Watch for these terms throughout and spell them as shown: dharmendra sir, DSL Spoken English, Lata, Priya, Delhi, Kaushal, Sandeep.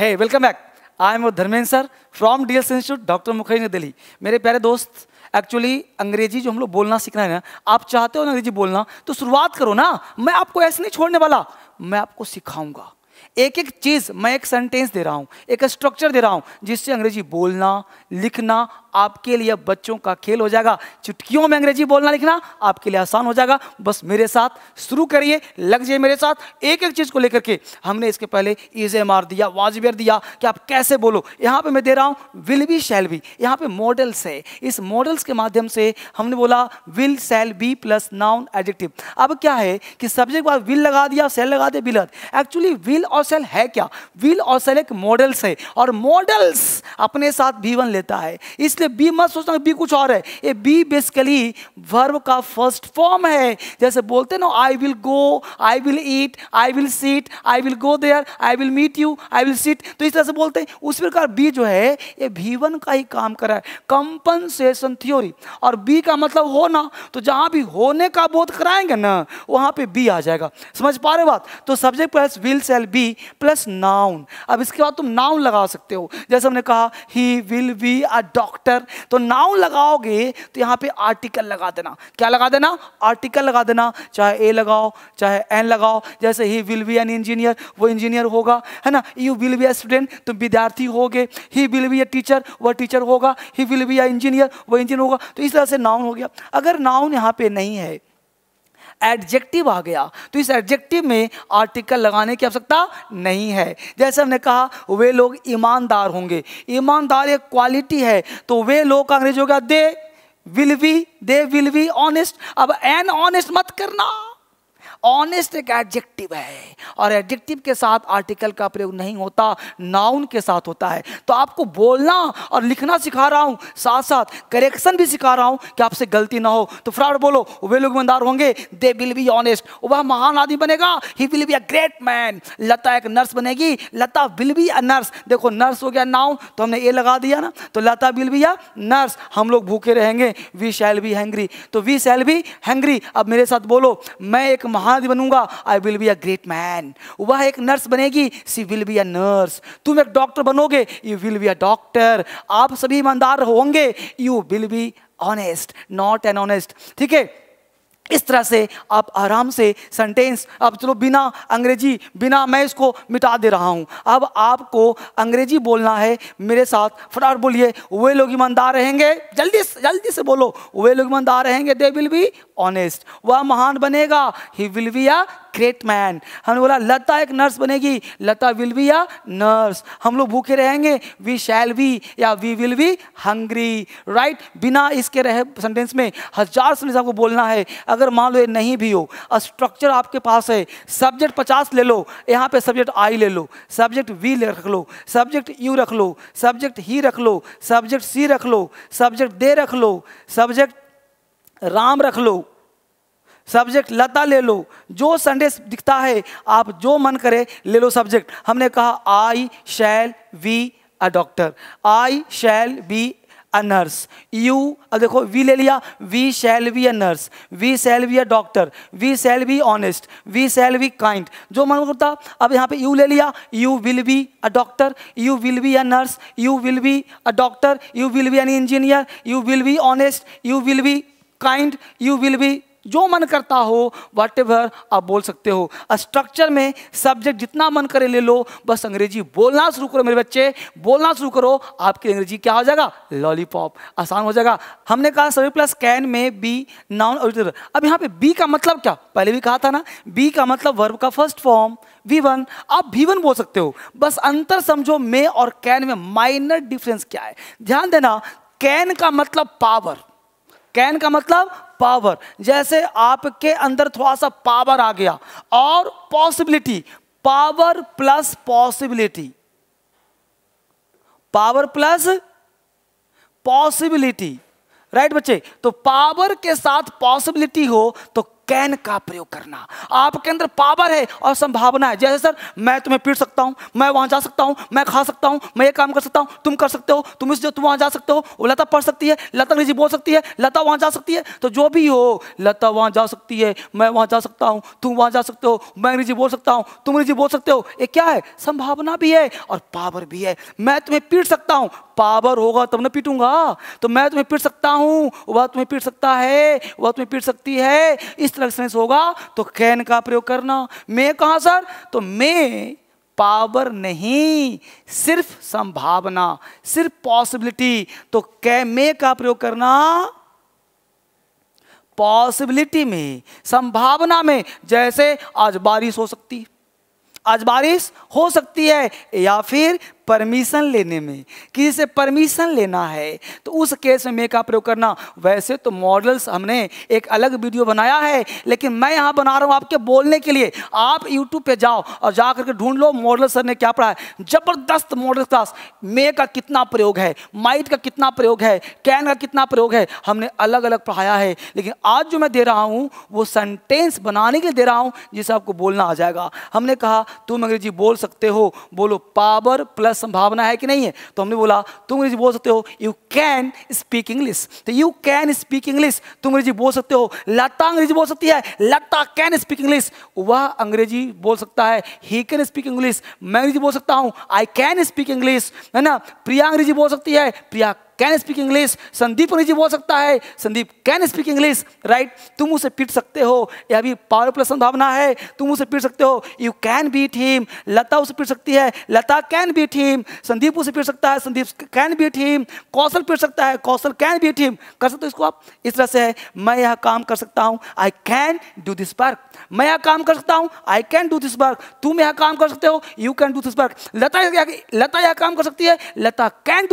Hey, welcome back. I am Dharamendra sir from DSL Institute, Dr. Mukherjee, Delhi. मेरे प्यारे दोस्त, actually अंग्रेजी जो हम लोग बोलना सीखना है ना, आप चाहते हो ना अंग्रेजी बोलना तो शुरुआत करो ना। मैं आपको ऐसे नहीं छोड़ने वाला, मैं आपको सिखाऊंगा एक एक चीज़। मैं एक सेंटेंस दे रहा हूँ, एक स्ट्रक्चर दे रहा हूँ, जिससे अंग्रेजी बोलना लिखना आपके लिए बच्चों का खेल हो जाएगा। चुटकियों में अंग्रेजी बोलना लिखना आपके लिए आसान हो जाएगा। बस मेरे साथ शुरू करिए, लग जाइए मेरे साथ एक एक चीज़ को लेकर के। हमने इसके पहले इज़े मार दिया, वाजबियर दिया कि आप कैसे बोलो। यहाँ पे मैं दे रहा हूँ विल बी शैल बी। यहाँ पे मॉडल्स है, इस मॉडल्स के माध्यम से हमने बोला will shall be plus noun adjective. अब क्या है कि सब्जेक्ट के बाद विल लगा दिया, शैल लगा दिया, विल। एक्चुअली विल और शैल है क्या? विल और शैल एक मॉडल्स है और मॉडल्स अपने साथ भी वन लेता है, इसलिए बी मत सोचना बी कुछ और है। ये बी बेसिकली वर्ब का फर्स्ट फॉर्म है। जैसे बोलते ना, I will go, I will eat, I will seat, I will go there, I will meet you, I will seat, तो इस तरह से बोलते हैं। उस प्रकार बी जो है ये भी वन का ही काम कर रहा है, कंपनसेशन थ्योरी। और बी का मतलब होना, तो जहां भी होने का बोध कराएंगे ना वहां पे बी आ जाएगा। समझ पा रहे बात? तो subject plus will shall be plus noun. अब इसके बाद तुम नाउन लगा सकते हो। जैसे हमने कहा he will be a doctor, तो नाउन लगाओगे तो यहां पे आर्टिकल लगा देना। क्या लगा देना? आर्टिकल लगा देना, चाहे ए लगाओ चाहे एन लगाओ। जैसे he will be an engineer, वो इंजीनियर होगा, है ना। You will be a student, तुम विद्यार्थी होगे। He will be a teacher, वह टीचर होगा। He will be a engineer, वह इंजीनियर होगा। तो इस तरह से नाउन हो गया। अगर नाउन यहां पे नहीं है, एडजेक्टिव आ गया, तो इस एडजेक्टिव में आर्टिकल लगाने की आवश्यकता नहीं है। जैसे हमने कहा वे लोग ईमानदार होंगे। ईमानदार एक क्वालिटी है, तो वे लोग का अंग्रेजी हो गया they will be, they will be honest. अब एन ऑनेस्ट मत करना, ऑनेस्ट एक एडजेक्टिव है और एडजेक्टिव के साथ आर्टिकल का प्रयोग नहीं होता, नाउन के साथ होता है। तो आपको बोलना और लिखना सिखा रहा हूँ, साथ साथ करेक्शन भी सिखा रहा हूँ कि आपसे गलती ना हो। तो फटाफट बोलो, वे लोग ईमानदार होंगे, दे विल बी ऑनेस्ट, वह महान आदमी बनेगा। He will be a great man, Lata एक नर्स बनेगी। Lata will be a nurse. देखो नर्स हो गया नाउन, तो हमने ए लगा दिया ना, तो Lata will be a nurse. हम लोग भूखे रहेंगे, वी शैल बी हैंग्री, तो वी शैल बी हैंग्री। अब मेरे साथ बोलो, मैं एक महान बनूंगा, I will be a great man. वह एक नर्स बनेगी, she will be a nurse. तुम एक डॉक्टर बनोगे, you will be a doctor. आप सभी ईमानदार होंगे, you will be honest, not an honest. ठीक है, इस तरह से आप आराम से सेंटेंस। अब चलो बिना अंग्रेजी, बिना मैं इसको मिटा दे रहा हूँ। अब आपको अंग्रेजी बोलना है मेरे साथ, फटाफट बोलिए वे लोग ईमानदार रहेंगे। जल्दी से बोलो, वे लोग ईमानदार रहेंगे, दे विल बी ऑनेस्ट। वह महान बनेगा, he will be a great man. हमने बोला लता एक नर्स बनेगी, Lata will be a nurse. हम लोग भूखे रहेंगे, वी शैल बी या we will be hungry, right. बिना इसके रहे सेंटेंस में हजार सेंटेंस आपको बोलना है। अगर मान लो ये नहीं भी हो, स्ट्रक्चर आपके पास है, सब्जेक्ट 50 ले लो, यहाँ पे सब्जेक्ट आई ले लो, सब्जेक्ट वी रख लो, सब्जेक्ट यू रख लो, सब्जेक्ट ही रख लो, सब्जेक्ट सी रख लो, सब्जेक्ट दे रख लो, सब्जेक्ट राम रख लो, सब्जेक्ट लता ले लो। जो सेंटेंस दिखता है आप जो मन करे ले लो। सब्जेक्ट हमने कहा I shall be a doctor, I shall be a nurse, you. अब देखो वी ले लिया, we shall be a nurse, we shall be a doctor, we shall be honest, we shall be kind, जो मन करता। अब यहाँ पे यू ले लिया, you will be a doctor, you will be a nurse, you will be a doctor, you will be an engineer, you will be honest, you will be kind, you will be, जो मन करता हो whatever आप बोल सकते हो। Structure में subject जितना मन करे ले लो, बस अंग्रेजी बोलना शुरू करो मेरे बच्चे, बोलना शुरू करो। आपकी अंग्रेजी क्या हो जाएगा? लॉलीपॉप, आसान हो जाएगा। हमने कहा सब्जेक्ट प्लस कैन में बी नाउन ऑब्जेक्ट। अब यहाँ पे बी का मतलब क्या? पहले भी कहा था ना, बी का मतलब वर्ब का फर्स्ट फॉर्म V1, आप V1 बोल सकते हो। बस अंतर समझो में और कैन में, माइनर डिफरेंस क्या है ध्यान देना। कैन का मतलब पावर, कैन का मतलब पावर। जैसे आपके अंदर थोड़ा सा पावर आ गया, और possibility, power plus possibility, power plus possibility, right बच्चे। तो पावर के साथ पॉसिबिलिटी हो तो कैन का प्रयोग करना। आपके अंदर पावर है और संभावना है। जैसे सर मैं तुम्हें पीट सकता हूँ, मैं वहाँ जा सकता हूँ, मैं खा सकता हूँ, मैं ये काम कर सकता हूँ, तुम कर सकते हो, तुम इसलिए तुम वहाँ जा सकते हो। लता पढ़ सकती है, लता अंग्रेजी बोल सकती है, लता वहाँ जा सकती है। तो जो भी हो, लता वहाँ जा सकती है, मैं वहाँ जा सकता हूँ, तुम वहाँ जा सकते हो, मैं अंग्रेजी बोल सकता हूँ, तुम अंग्रेजी बोल सकते हो। ये क्या है? संभावना भी है और पावर भी है। मैं तुम्हें पीट सकता हूँ, पावर होगा तब ना पीटूंगा। तो मैं तुम्हें पीट सकता हूँ, वह तुम्हें पीट सकता है, वह तुम्हें पीट सकती है, इस तरह से होगा तो कैन का प्रयोग करना। मैं कहाँ सर? तो मैं पावर नहीं, सिर्फ संभावना, सिर्फ पॉसिबिलिटी। तो मैं का प्रयोग करना पॉसिबिलिटी में, संभावना में। जैसे आज बारिश हो सकती है, आज बारिश हो सकती है, या फिर परमिशन लेने में, किसी से परमिशन लेना है तो उस केस में मैं का प्रयोग करना। वैसे तो मॉडल्स हमने एक अलग वीडियो बनाया है, लेकिन मैं यहाँ बना रहा हूँ आपके बोलने के लिए। आप यूट्यूब पे जाओ और जा करके ढूंढ लो मॉडल सर ने क्या पढ़ाया। जबरदस्त मॉडल क्लास, मैं का कितना प्रयोग है, माइट का कितना प्रयोग है, कैन का कितना प्रयोग है, हमने अलग अलग पढ़ाया है। लेकिन आज जो मैं दे रहा हूँ वो सेंटेंस बनाने के लिए दे रहा हूँ, जिसे आपको बोलना आ जाएगा। हमने कहा तुम अंग्रेजी बोल सकते हो, बोलो पावर प्लस संभावना है कि नहीं है। तो हमने बोला तुम अंग्रेजी बोल सकते हो, यू कैन स्पीक इंग्लिश। तो यू कैन स्पीक इंग्लिश, तुम अंग्रेजी बोल सकते हो। लता अंग्रेजी बोल सकती है, लता कैन स्पीक इंग्लिश, वह अंग्रेजी बोल सकता है। ही कैन स्पीक इंग्लिश, मैं अंग्रेजी बोल सकता हूँ, आई कैन स्पीक इंग्लिश, है ना। प्रिया अंग्रेजी बोल सकती है, Priya can speak English. Sandeep अंग्रेजी बोल सकता है, Sandeep can speak English, right. तुम उसे पीट सकते हो, यह भी पावर प्लस संभावना है, तुम उसे पीट सकते हो, you can beat him. Lata उसे पीट सकती है, Lata can beat him. Sandeep उसे पीट सकता है, Sandeep can beat him. Kaushal पीट सकता है, कौशल कैन बीट हिम। कर सकते हो इसको आप, इस तरह से है। मैं यह काम कर सकता हूँ, I can do this work. मैं यह काम कर सकता हूँ, I can do this work. तुम यह काम कर सकते हो, you can do this work. Lata यह काम कर सकती है, Lata can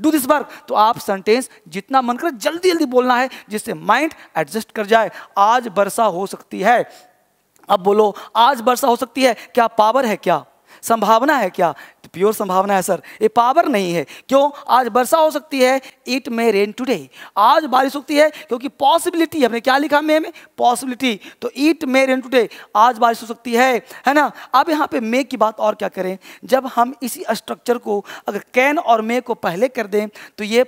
do this work. तो आप सेंटेंस जितना मन करे जल्दी जल्दी बोलना है, जिससे माइंड एडजस्ट कर जाए। आज वर्षा हो सकती है, अब बोलो आज वर्षा हो सकती है। क्या पावर है? क्या संभावना है? क्या प्योर संभावना है सर, ये पावर नहीं है। क्यों? आज वर्षा हो सकती है, इट मे रेन टुडे। आज बारिश हो सकती है, क्योंकि पॉसिबिलिटी। हमने क्या लिखा मे में? पॉसिबिलिटी। तो इट मे रेन टुडे, आज बारिश हो सकती है ना। अब यहाँ पे मे की बात और क्या करें। जब हम इसी स्ट्रक्चर को अगर कैन और मे को पहले कर दें तो ये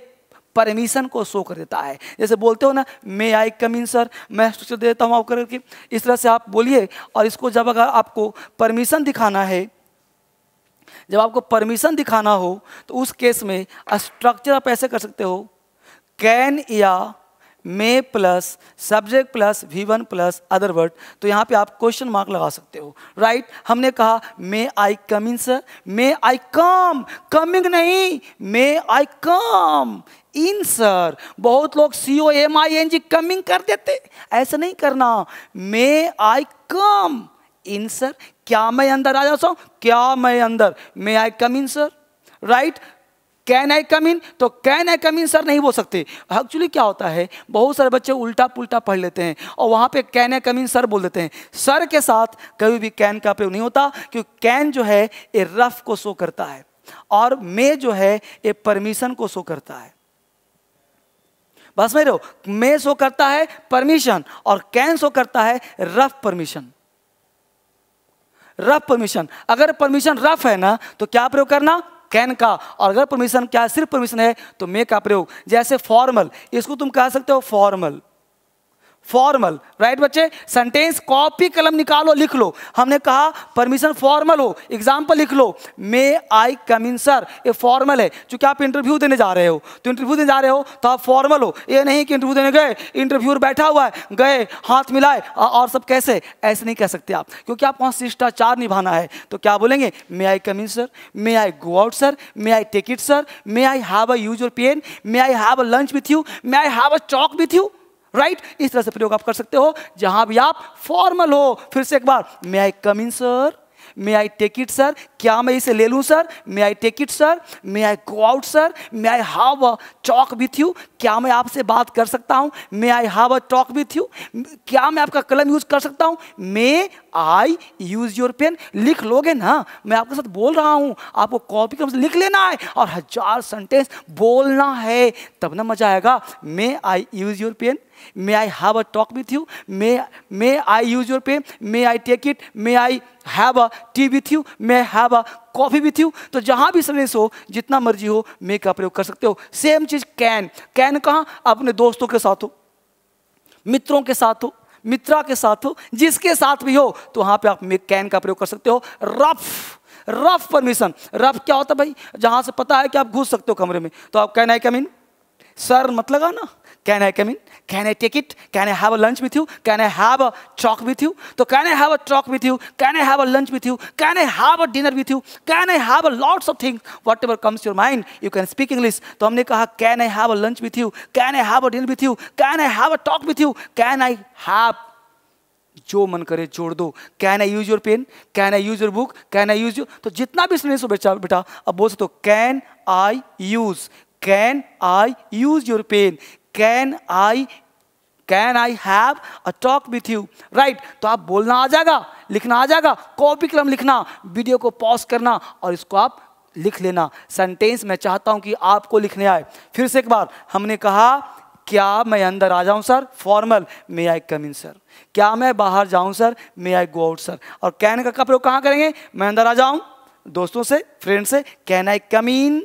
परमिशन को शो कर देता है। जैसे बोलते हो ना, मे आई कम इन सर, मैं स्ट्रक्चर दे देता हूँ आपको करके, इस तरह से आप बोलिए। और इसको जब अगर आपको परमिशन दिखाना है, जब आपको परमिशन दिखाना हो तो उस केस में स्ट्रक्चर आप ऐसे कर सकते हो, कैन या may plus subject plus V one plus other word. तो यहाँ पे आप क्वेश्चन मार्क लगा सकते हो, राइट। हमने कहा मे I come in sir, may I come, coming नहीं, मे आई कम इन सर। बहुत लोग COMING कमिंग कर देते, ऐसा नहीं करना। मे आई कम इन सर, क्या मैं अंदर आ जा सकता हूँ? क्या मैं अंदर, may I come in sir, right. Can I come in, तो can I come in sir नहीं बोल सकते। एक्चुअली क्या होता है, बहुत सारे बच्चे उल्टा पुल्टा पढ़ लेते हैं और वहाँ पे can I come in sir बोल देते हैं। सर के साथ कभी भी कैन का प्रयोग नहीं होता, क्योंकि कैन जो है ये रफ को शो करता है और मे जो है ये परमिशन को शो करता है। बस मेरे हो, मे शो करता है परमिशन और कैन शो करता है रफ परमिशन, रफ परमिशन। अगर परमिशन रफ है ना तो क्या प्रयोग करना? कैन का। और अगर परमिशन क्या सिर्फ परमिशन है तो मे का प्रयोग। जैसे फॉर्मल, इसको तुम कह सकते हो फॉर्मल, फॉर्मल, राइट। बच्चे सेंटेंस कॉपी कलम निकालो, लिख लो। हमने कहा परमिशन फॉर्मल हो, एग्जाम्पल लिख लो, मे आई कम इन सर, ये फॉर्मल है। चूंकि आप इंटरव्यू देने जा रहे हो, तो इंटरव्यू देने जा रहे हो तो आप फॉर्मल हो। ये नहीं कि इंटरव्यू देने गए, इंटरव्यूअर बैठा हुआ है, गए हाथ मिलाए और सब कैसे, ऐसे नहीं कह सकते आप, क्योंकि आप वहाँ शिष्टाचार निभाना है। तो क्या बोलेंगे? May I come in sir, may I go out sir, may I take it sir, may I have a use your pen, may I have a lunch with you, may I have a chalk with you, right इस तरह से प्रयोग आप कर सकते हो जहां भी आप फॉर्मल हो। फिर से एक बार, may I come in sir, may I take it sir, क्या मैं इसे ले लूँ sir, may I take it sir, may I go out sir, may I have a talk with you, क्या मैं आपसे बात कर सकता हूँ, may I have a talk with you, क्या मैं आपका कलम यूज कर सकता हूँ, may I use your pen लिख लोगे ना, मैं आपके साथ बोल रहा हूँ, आपको कॉपी कलम से लिख लेना है और 1000 सेंटेंस बोलना है, तब ना मजा आएगा। May I use your pen, may I have a talk with you, may I use your pen, may I take it, may I have a tea with you, may I have a coffee with you. तो जहाँ भी service हो, जितना मर्जी हो, मे का प्रयोग कर सकते हो। सेम चीज़ कैन, कैन कहाँ, अपने दोस्तों के साथ हो, मित्रों के साथ हो, मित्रा के साथ हो, जिसके साथ भी हो, तो वहाँ पे आप मे कैन का प्रयोग कर सकते हो। रफ परमिशन, रफ क्या होता है भाई, जहाँ से पता है कि आप घुस सकते हो कमरे में, तो आप can I come in, sir मत लगा ना, can I come in, can I take it, can I have a lunch with you, can I have a talk with you. तो can I have a talk with you, can I have a lunch with you, can I have a dinner with you, can I have a lots of things, whatever comes your mind you can speak English. तो हमने कहा can I have a lunch with you, can I have a dinner with you, can I have a talk with you, can I have, जो मन करे जोड़ दो, can I use your pen, can I use your book, can I use your, तो जितना भी सुनिए सो बेटा अब बोल सकते हो can I use, can I use your pen, can I have a talk with you, right. तो आप बोलना आ जाएगा, लिखना आ जाएगा, कॉपी कलम लिखना, वीडियो को पॉज करना और इसको आप लिख लेना। सेंटेंस मैं चाहता हूं कि आपको लिखने आए। फिर से एक बार हमने कहा क्या मैं अंदर आ जाऊं sir, formal, may I come in sir. क्या मैं बाहर जाऊं sir, may I go out sir. और कैन का प्रयोग कहाँ करेंगे, मैं अंदर आ जाऊं दोस्तों से, फ्रेंड से, can I come in,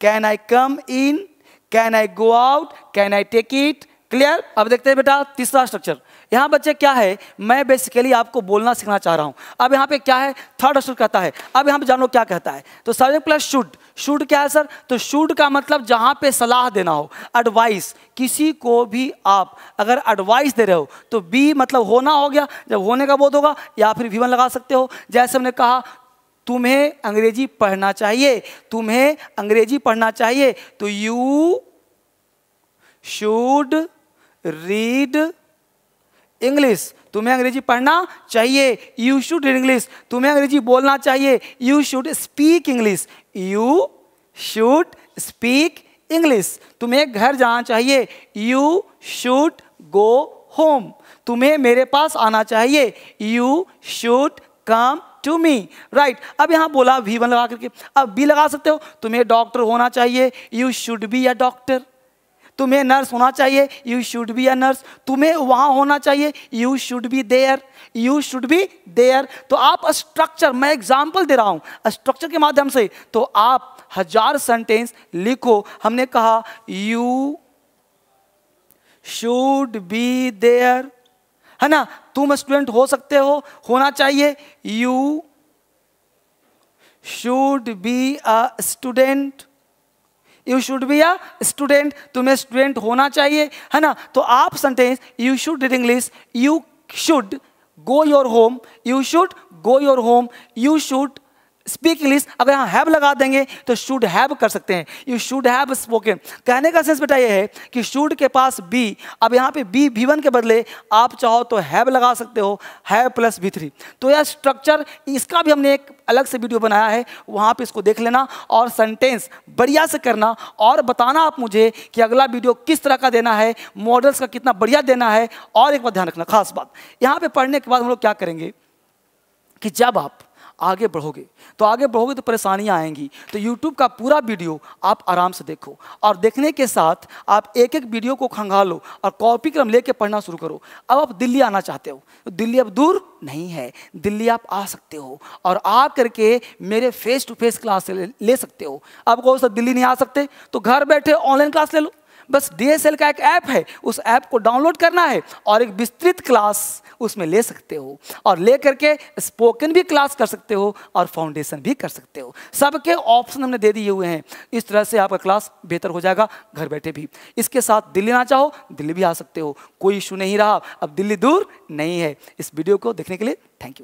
can I come in, can I go out, can I take it, clear. अब देखते हैं बेटा तीसरा स्ट्रक्चर। यहाँ बच्चे क्या है, मैं बेसिकली आपको बोलना सिखाना चाह रहा हूँ। अब यहाँ पे क्या है, थर्ड स्ट्रक्चर कहता है, अब यहाँ पे जानो क्या कहता है। तो सब्जेक्ट प्लस शुड, शुड क्या है सर, तो शुड का मतलब जहाँ पे सलाह देना हो, एडवाइस, किसी को भी आप अगर एडवाइस दे रहे हो तो बी मतलब होना हो गया, जब होने का बोध होगा, या फिर वी1 लगा सकते हो। जैसे हमने कहा तुम्हें अंग्रेजी पढ़ना चाहिए, तुम्हें अंग्रेजी पढ़ना चाहिए, तो यू शुड रीड इंग्लिश, तुम्हें अंग्रेजी पढ़ना चाहिए, यू शुड रीड इंग्लिश, तुम्हें अंग्रेजी बोलना चाहिए, you should speak English, you should speak English, तुम्हें घर जाना चाहिए, यू शुड गो होम, तुम्हें मेरे पास आना चाहिए, you should come to me, right. अब यहाँ बोला V1 लगा करके, अब B लगा सकते हो, तुम्हें डॉक्टर होना चाहिए, you should be a doctor, तुम्हें नर्स होना चाहिए, you should be a nurse, तुम्हें वहाँ होना चाहिए, you should be there, you should be there. तो आप स्ट्रक्चर, मैं एग्जाम्पल दे रहा हूँ, स्ट्रक्चर के माध्यम से तो आप 1000 सेंटेंस लिखो। हमने कहा यू शुड बी देयर, है ना, तुम स्टूडेंट हो सकते हो, होना चाहिए, you should be a student, you should be a student, तुम्हें स्टूडेंट होना चाहिए, है ना। तो आप sentence you should read English, you should go your home, you should go your home, you should speak English, अगर यहाँ हैव लगा देंगे तो शुड हैव कर सकते हैं, यू शुड हैव स्पोकन। कहने का सेंस बेटा ये है कि शुड के पास बी, अब यहाँ पे बी वी1 के बदले आप चाहो तो हैव लगा सकते हो, हैव प्लस वी3। तो यह स्ट्रक्चर, इसका भी हमने एक अलग से वीडियो बनाया है, वहाँ पे इसको देख लेना और सेंटेंस बढ़िया से करना और बताना आप मुझे कि अगला वीडियो किस तरह का देना है, मॉडल्स का कितना बढ़िया देना है। और एक बात ध्यान रखना, खास बात, यहाँ पर पढ़ने के बाद हम लोग क्या करेंगे कि जब आप आगे बढ़ोगे तो परेशानियाँ आएंगी, तो YouTube का पूरा वीडियो आप आराम से देखो और देखने के साथ आप एक एक वीडियो को खंगालो और कॉपी कलम लेके पढ़ना शुरू करो। अब आप दिल्ली आना चाहते हो तो दिल्ली अब दूर नहीं है, दिल्ली आप आ सकते हो और आ करके मेरे फेस टू फेस क्लास ले सकते हो। अब कहो सर दिल्ली नहीं आ सकते, तो घर बैठे ऑनलाइन क्लास ले लो, बस DSL का एक ऐप है, उस ऐप को डाउनलोड करना है और एक विस्तृत क्लास उसमें ले सकते हो और ले करके स्पोकन भी क्लास कर सकते हो और फाउंडेशन भी कर सकते हो। सबके ऑप्शन हमने दे दिए हुए हैं, इस तरह से आपका क्लास बेहतर हो जाएगा घर बैठे भी। इसके साथ दिल्ली ना चाहो दिल्ली भी आ सकते हो, कोई इशू नहीं रहा, अब दिल्ली दूर नहीं है। इस वीडियो को देखने के लिए थैंक यू।